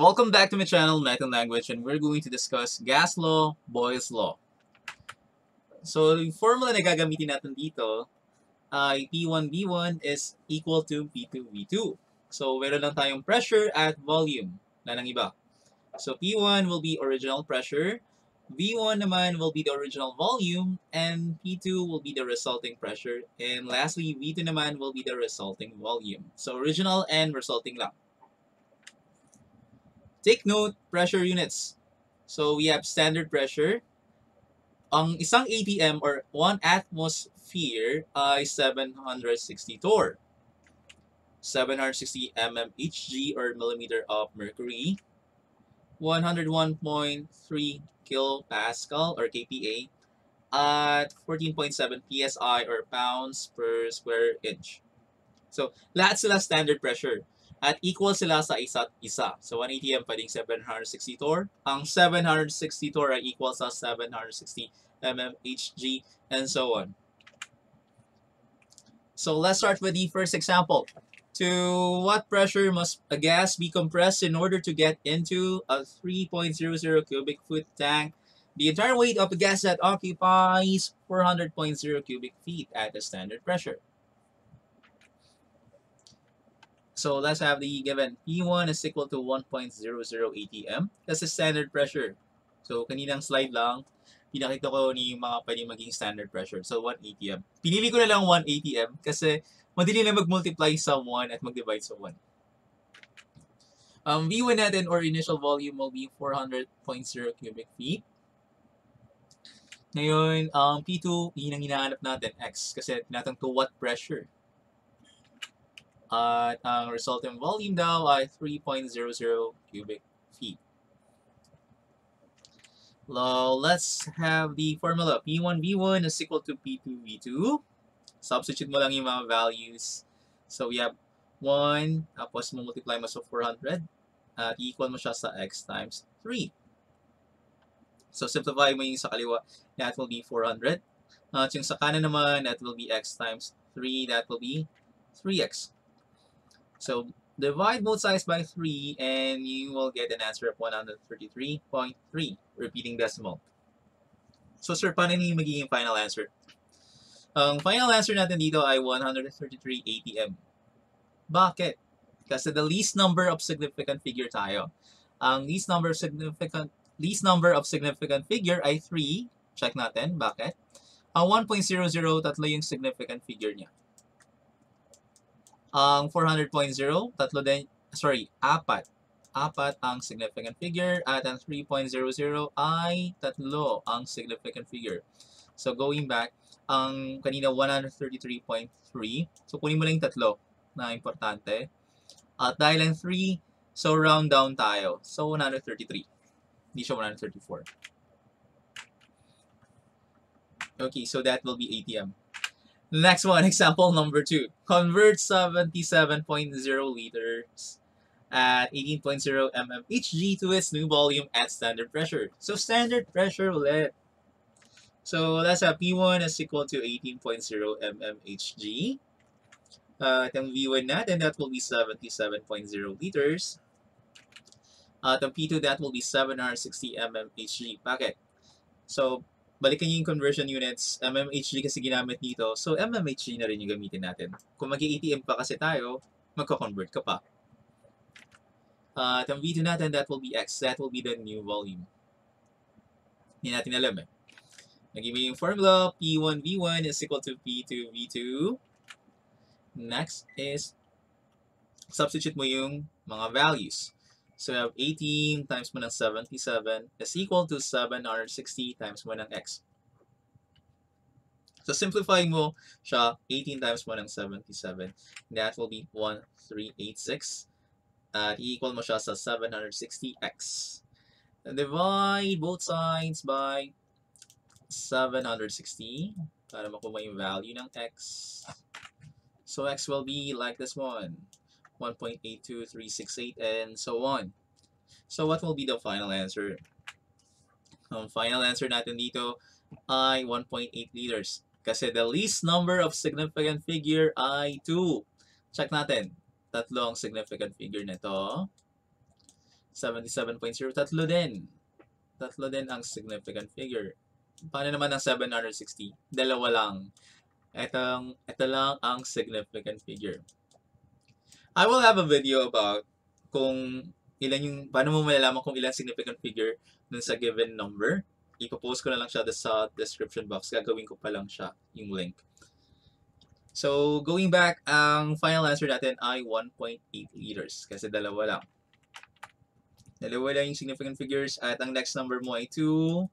Welcome back to my channel, Math and Language, and we're going to discuss gas law, Boyle's law. So, yung formula na gagamitin natin dito, P1V1 is equal to P2V2. So, meron lang tayong pressure at volume, na lang iba. So, P1 will be original pressure, V1 naman will be the original volume, and P2 will be the resulting pressure, and lastly, V2 naman will be the resulting volume. So, original and resulting lang. Take note, pressure units. So, we have standard pressure. Ang isang ATM or 1 atmosphere ay 760 torr. 760 mmHg or millimeter of mercury. 101.3 kilopascal or kPa at 14.7 psi or pounds per square inch. So, lahat sila standard pressure. At equal sila sa isa't isa. So, 1 ATM pwedeng 760 torr. Ang 760 torr ay equal sa 760 mmHg and so on. So, let's start with the first example. To what pressure must a gas be compressed in order to get into a 3.00 cubic foot tank? The entire weight of a gas that occupies 400.0 cubic feet at a standard pressure. So, let's have the given. P1 is equal to 1.00 ATM. That's the standard pressure. So, kaninang slide lang, pinakita ko ni mga pwedeng maging standard pressure. So, 1 ATM. Pinili ko na lang 1 ATM kasi madali na mag-multiply sa 1 at mag-divide sa 1. V1 natin or initial volume will be 400.0 cubic feet. Ngayon, P2, yun ang hinahanap natin, X. Kasi tinatang to what pressure. At ang resulting volume daw ay 3.00 cubic feet. Now, let's have the formula. P1V1 is equal to P2V2. Substitute mo lang yung mga values. So, we have 1, tapos multiply mo sa 400, at equal mo siya sa x times 3. So, simplify mo yung sa kaliwa. That will be 400. At yung sa kanan naman, that will be x times 3. That will be 3x. So, divide both sides by 3 and you will get an answer of 133.3, repeating decimal. So, sir, paano yung magiging final answer? Ang final answer natin dito ay 133 ATM. Bakit? Kasi the least number of significant figure tayo. Ang least number of significant figure ay 3. Check natin, bakit? Ang 1.00, tatlo yung significant figure niya. Ang 400.0, tatlo din, sorry, apat. Apat ang significant figure at ang 3.00 ay tatlo ang significant figure. So, going back, ang kanina 133.3. So, kunin mo lang yung tatlo na importante. At dahil ang 3, so round down tayo. So, 133. Hindi siya 134. Okay, so that will be ATM. Next one, example number 2. Convert 77.0 liters at 18.0 mmHg to its new volume at standard pressure. So, standard pressure ulit. So, let's have P1 is equal to 18.0 mmHg. At ang V1 natin, that will be 77.0 liters. At ang P2, that will be 760 mmHg. Bakit? So, balikan yung conversion units, mmHg kasi ginamit dito. So, mmHg na rin yung gamitin natin. Kung mag-ATM pa kasi tayo, magka-convert ka pa. At ang V2 natin, that will be X. That will be the new volume. Hindi natin alam eh. Nag-ibig yung formula, P1V1 is equal to P2V2. Next is, substitute mo yung mga values. So, we have 18 times 1 ng 77 is equal to 760 times 1 ng x. So, simplifying mo siya, 18 times 1 ng 77. That will be 1386. At equal mo siya sa 760x. Divide both sides by 760 para makuha yung value ng x. So, x will be like this one. 1.82368 and so on. So, what will be the final answer? Ang final answer natin dito ay 1.8 liters. Kasi the least number of significant figure ay 2. Check natin. Tatlo ang significant figure nito. 77.03 tatlo din ang significant figure. Paano naman ang 760? Dalawa lang. Ito lang ang significant figure. I will have a video about kung ilan yung, paano mo malalaman kung ilan significant figure dun sa given number. Ipopost ko na lang siya sa description box. Gagawin ko pa lang siya, yung link. So, going back, ang final answer natin ay 1.8 liters. Kasi dalawa lang. Dalawa lang yung significant figures. At ang next number mo ay 2.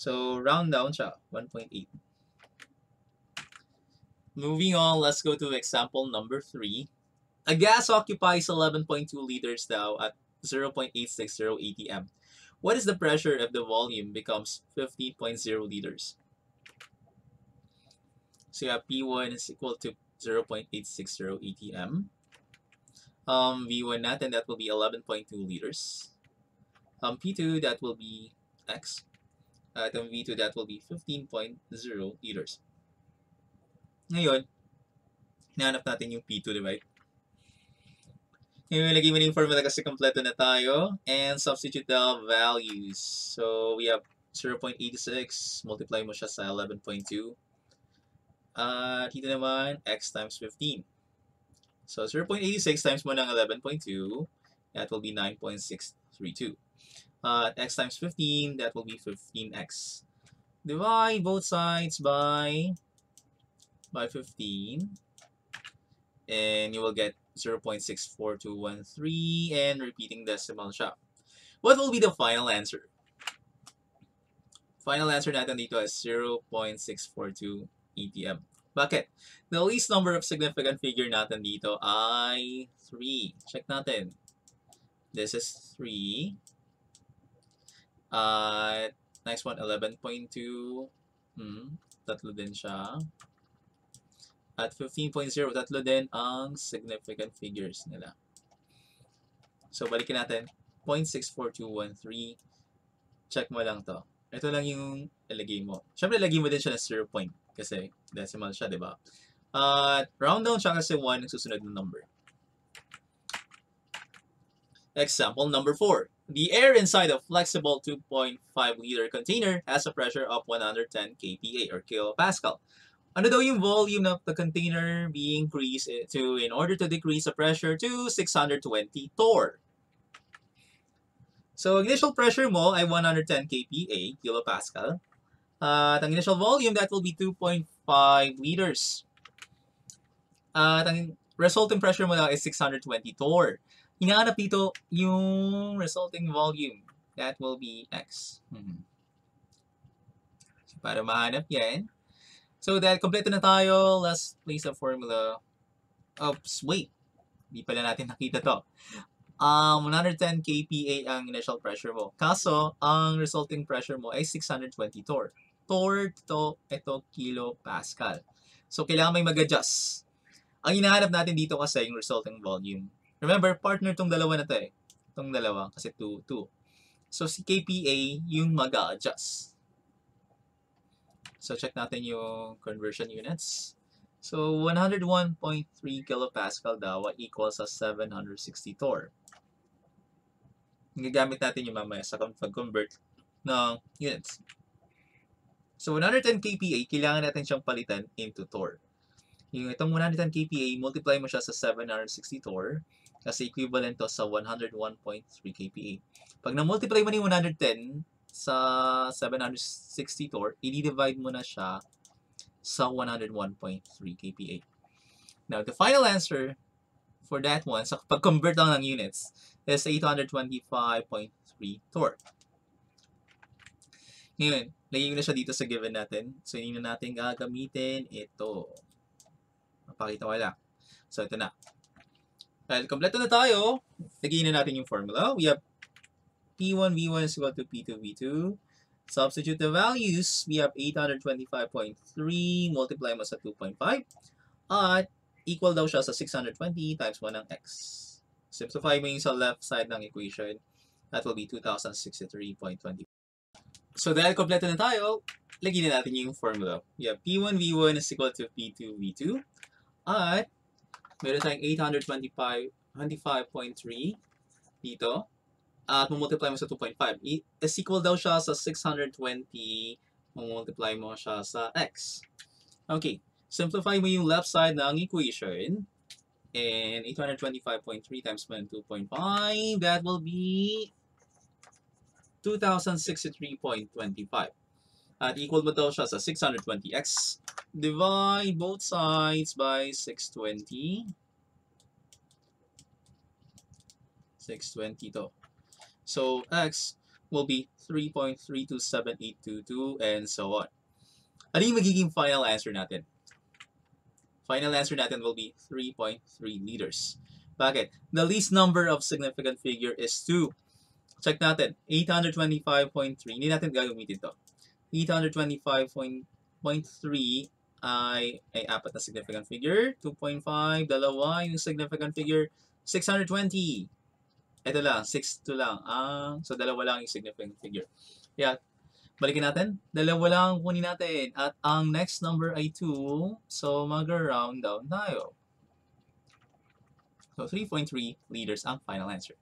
So, round down siya, 1.8. Moving on, let's go to example number 3. A gas occupies 11.2 liters now at 0.860 ATM. What is the pressure if the volume becomes 50.0 liters? So yeah, P1 is equal to 0.860 ATM. V1 natin, that will be 11.2 liters. P2, that will be X. At V2, that will be 15.0 liters. Ngayon, nahanap natin yung P2, di ba? Ngayon, lagay mo na yung formula kasi kompleto na tayo. And substitute the values. So, we have 0.86. Multiply mo siya sa 11.2. At dito naman, X times 15. So, 0.86 times mo ng 11.2. That will be 9.632. At X times 15, that will be 15X. Divide both sides by 15, and you will get 0.64213, and repeating decimal siya. What will be the final answer? Final answer natin dito is 0.642 ATM. Bakit? The least number of significant figure natin dito ay 3. Check natin. This is 3. Next one, 11.2. Tatlo din siya. At 15.0, tatlo din ang significant figures nila. So, balikin natin. 0.64213. Check mo lang to. Ito lang yung ilagay mo. Siyempre, ilagay mo din siya ng 0 point. Kasi decimal siya, di ba? At round down siya kasi 1 ang susunod na number. Example number 4. The air inside a flexible 2.5-liter container has a pressure of 110 kPa or kilopascal. Ano daw yung volume of the container being increased to in order to decrease the pressure to 620 torr? So, initial pressure mo ay 110 kPa, kilopascal. At ang initial volume, that will be 2.5 liters. At ang resulting pressure mo daw is 620 torr. Hinahanap dito yung resulting volume. That will be X. So, para mahanap yan. So, dahil kompleto na tayo, let's place a formula. Oops, wait. Hindi pala natin nakita to. 110 kPa ang initial pressure mo. Kaso, ang resulting pressure mo ay 620 torr. Torr to, ito, kilopascal. So, kailangan may mag-adjust. Ang hinahanap natin dito kasi yung resulting volume. Remember, partner tong dalawa na to eh. Itong dalawa, kasi 2, 2. So, si kPa yung mag-adjust. So, check natin yung conversion units. So, 101.3 kilopascal daw equals sa 760 torr. Gagamit natin yung mamaya sa pag-convert ng units. So, 110 kPa, kailangan natin siyang palitan into torr. Yung itong 110 kPa, multiply mo siya sa 760 torr kasi equivalent to sa 101.3 kPa. Pag na-multiply mo ni 110, sa 760 torr, i-divide mo na siya sa 101.3 kPa. Now, the final answer for that one, sa pag-convert lang ng units, is 825.3 torr. Ngayon, lagay ko na siya dito sa given natin. So, hindi na natin gagamitin ito. Mapakita ko lang. So, ito na. Well, kompleto na tayo. Lagay na natin yung formula. We have P1, V1 is equal to P2, V2. Substitute the values. We have 825.3 multiply mo sa 2.5. At equal daw siya sa 620 times 1 ng X. Simplify mo yung sa left side ng equation. That will be 2063.20. So dahil kompleto na tayo, lagyan na natin yung formula. We have P1, V1 is equal to P2, V2. At meron tayong 825.3 dito. at multiply mo sa 2.5. Is equal daw siya sa 620, multiply mo siya sa x. Okay, simplify mo yung left side ng equation. And 825.3 times 2.5, that will be 2063.25. At equal mo daw siya sa 620x. Divide both sides by 620. 620 to. So x will be 3.327822 and so on. Ano yung magiging final answer natin? Final answer natin will be 3.3 liters. Bakit? The least number of significant figure is 2. Check natin. 825.3. Hindi natin gagamitin ito. 825.3 ay apat na significant figure. 2.5, dalawa yung significant figure. 620. Ito lang. 6 to lang. So, dalawa lang yung significant figure. Yeah. Balikin natin. Dalawa lang kunin natin. At ang next number ay 2. So, mag-round down tayo. So, 3.3 liters ang final answer.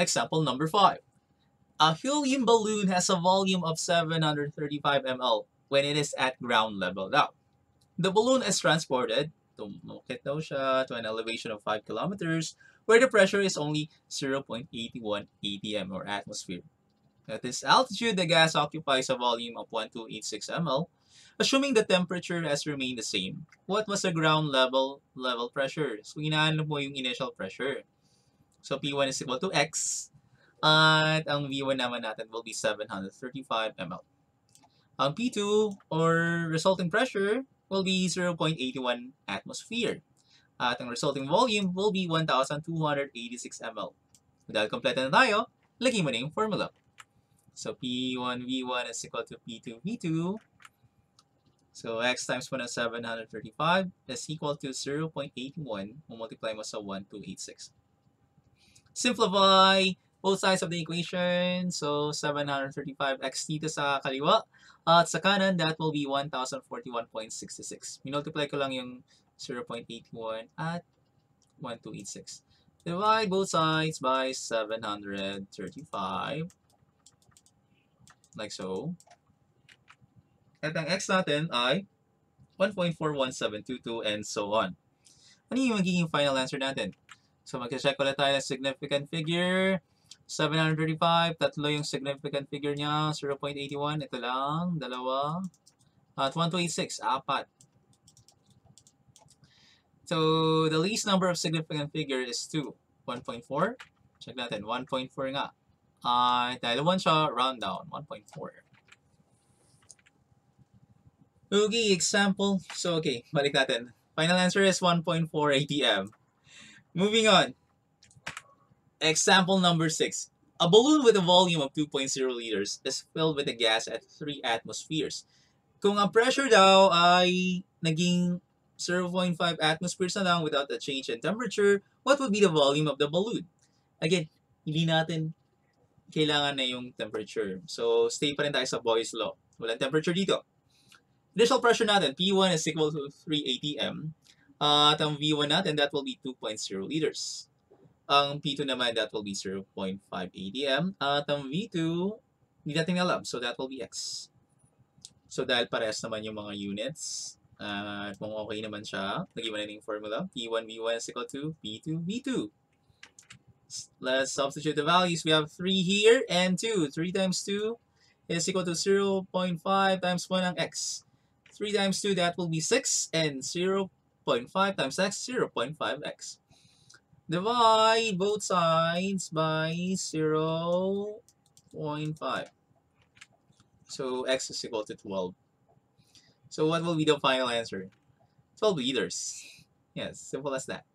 Example number 5. A helium balloon has a volume of 735 ml when it is at ground level. Now, the balloon is transported to an elevation of 5 kilometers where the pressure is only 0.81 atm or atmosphere. At this altitude, the gas occupies a volume of 1286 ml. Assuming the temperature has remained the same, what was the ground level pressure? So, hinahanap mo yung initial pressure. So, P1 is equal to X. At ang V1 naman natin will be 735 ml. Ang P2 or resulting pressure will be 0.81 atmosphere. At ang resulting volume will be 1286 ml. Dahil kompleto na tayo, lagay mo na yung formula. So, P1 V1 is equal to P2 V2. So, X times 1 is 735 is equal to 0.81. Multiply mo sa 1286. Simplify both sides of the equation. So, 735x dito sa kaliwa. At sa kanan, that will be 1041.66. Minultiply ko lang yung 0.81 at 1286. Divide both sides by 735. Like so. At ang x natin ay 1.41722 and so on. Ano yung magiging final answer natin? So magka-check ulit tayo ng significant figure. 735, tatlo yung significant figure niya. 0.81, ito lang, dalawa. At 1286, apat. So the least number of significant figure is 2. 1.4, check natin, 1.4 nga. Dahil 1 siya, round down, 1.4. Okay, example. So, okay, balik natin. Final answer is 1.4 atm. Moving on. Example number 6. A balloon with a volume of 2.0 liters is filled with a gas at 3 atmospheres. Kung ang pressure daw ay naging 0.5 atmospheres na lang without a change in temperature, what would be the volume of the balloon? Again, hindi natin kailangan na yung temperature. So, stay pa rin tayo sa Boyle's Law. Walang temperature dito. Initial pressure natin, P1 is equal to 3 atm. At ang V1 natin, that will be 2.0 liters. Ang P2 naman, that will be 0.5 atm. At ang V2, hindi natin alam. So, that will be X. So, dahil parehas naman yung mga units, at kung okay naman siya, lagyan mo na yung formula. P1, V1 is equal to P2, V2. Let's substitute the values. We have 3 here and 2. 3 times 2 is equal to 0.5 times 1 ang x. 3 times 2, that will be 6. And 0.5 times x, 0.5x. Divide both sides by 0.5. So, x is equal to 12. So, what will be the final answer? 12 liters. Yes, simple as that.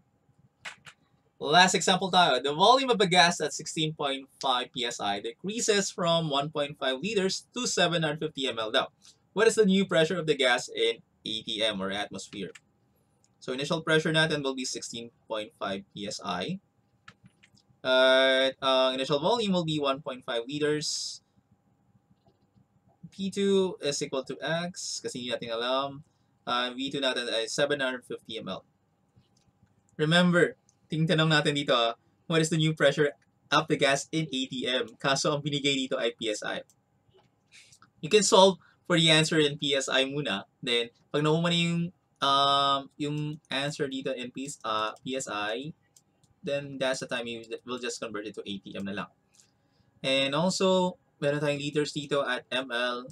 Last example tayo. The volume of a gas at 16.5 psi decreases from 1.5 liters to 750 ml daw. What is the new pressure of the gas in atm or atmosphere? So, initial pressure natin will be 16.5 psi. Initial volume will be 1.5 liters. P2 is equal to X kasi hindi natin alam. V2 natin ay 750 ml. Remember, tingnan natin dito, what is the new pressure of the gas in ATM. Kaso ang binigay dito ay psi. You can solve for the answer in psi muna. Then, pag nakuha na yung answer dito in psi, then that's the time you will just convert it to ATM na lang. And also, meron tayong liters dito at ml.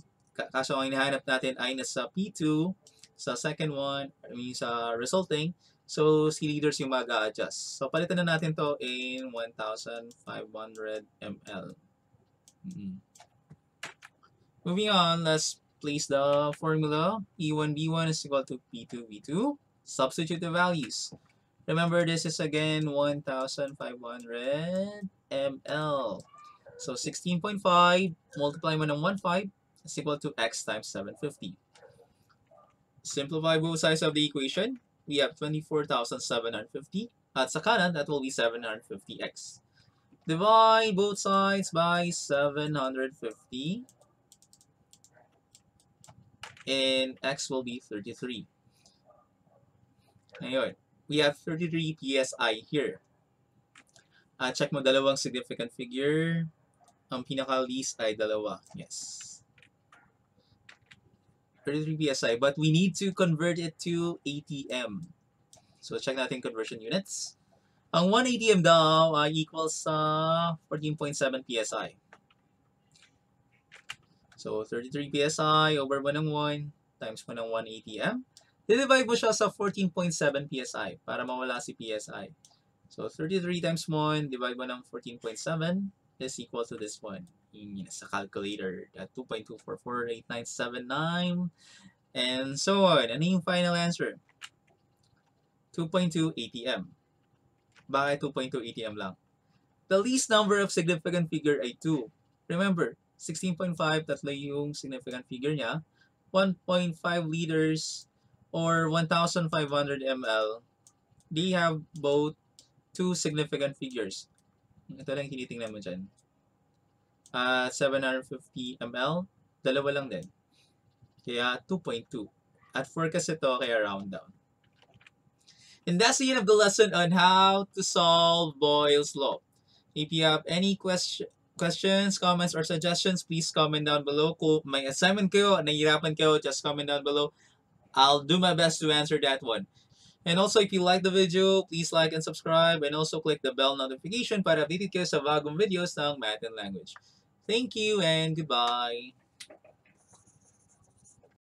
Kaso ang hinahanap natin ay nasa P2, sa second one, I mean sa resulting. So, si liters yung mag-a-adjust. So, palitan na natin to in 1,500 ml. Moving on, let's place the formula. E1, B1 is equal to P2, B2. Substitute the values. Remember, this is again 1,500 ml. So, 16.5, multiply mo ng 1.5 is equal to x times 750. Simplify both sides of the equation. We have 24,750. At sa kanan, that will be 750x. Divide both sides by 750. And x will be 33. Ngayon, we have 33 psi here. Check mo dalawang significant figure. Ang pinaka-least ay dalawa. Yes. 33 psi. But we need to convert it to ATM. So, check natin conversion units. Ang 1 ATM daw ay equals sa 14.7 psi. So, 33 psi over 1 ng 1 times 1 ng 1 ATM. Didivide mo siya sa 14.7 psi para mawala si psi. So, 33 times 1 divide mo ng 14.7 is equal to this one. Yung sa calculator, 2.2448979. And so on. Ano yung final answer? 2.2 ATM. Bakit 2.2 ATM lang? The least number of significant figure ay 2. Remember, 16.5, tatlo yung significant figure niya, 1.5 liters or 1,500 ml, they have both two significant figures. Ito lang tinitingnan mo dyan. 750 ml, dalawa lang din. Kaya 2.2. At 4 kasi ito, kaya round down. And that's the end of the lesson on how to solve Boyle's Law. If you have any questions, comments, or suggestions, please comment down below. Kung may assignment kayo, nahihirapan kayo, just comment down below. I'll do my best to answer that one. And also, if you like the video, please like and subscribe. And also, click the bell notification para updated kayo sa bagong videos ng Math and Language. Thank you and goodbye!